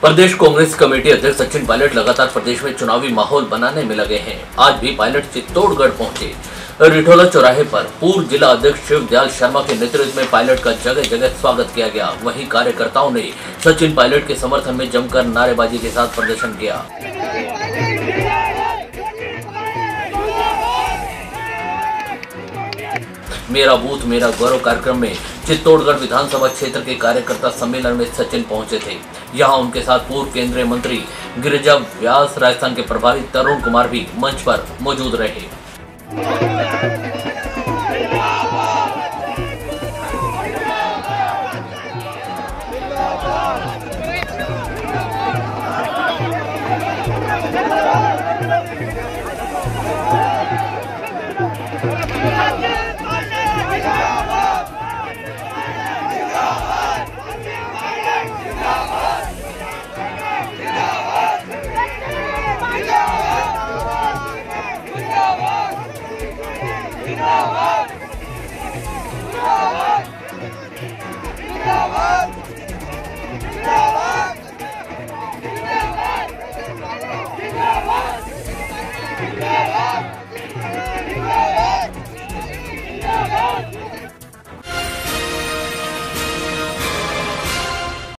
प्रदेश Congress committee अध्यक्ष सचिन पायलट लगातार प्रदेश में चुनावी माहौल बनाने में लगे हैं। आज भी पायलट चित्तौड़गढ़ पहुंचे। रिठोला चौराहे पर पूर्व जिला अध्यक्ष शिव दयाल शर्मा के नेतृत्व में पायलट का जगह जगह स्वागत किया गया। वहीं कार्यकर्ताओं ने सचिन पायलट के समर्थन में जमकर नारेबाजी के साथ प्रदर्शन किया। मेरा बूथ मेरा गौरव कार्यक्रम में चित्तौड़गढ़ विधानसभा क्षेत्र के कार्यकर्ता सम्मेलन में सचिन पहुंचे थे। यहां उनके साथ पूर्व केंद्रीय मंत्री गिरिजा व्यास, राजस्थान के प्रभारी तरुण कुमार भी मंच पर मौजूद रहे।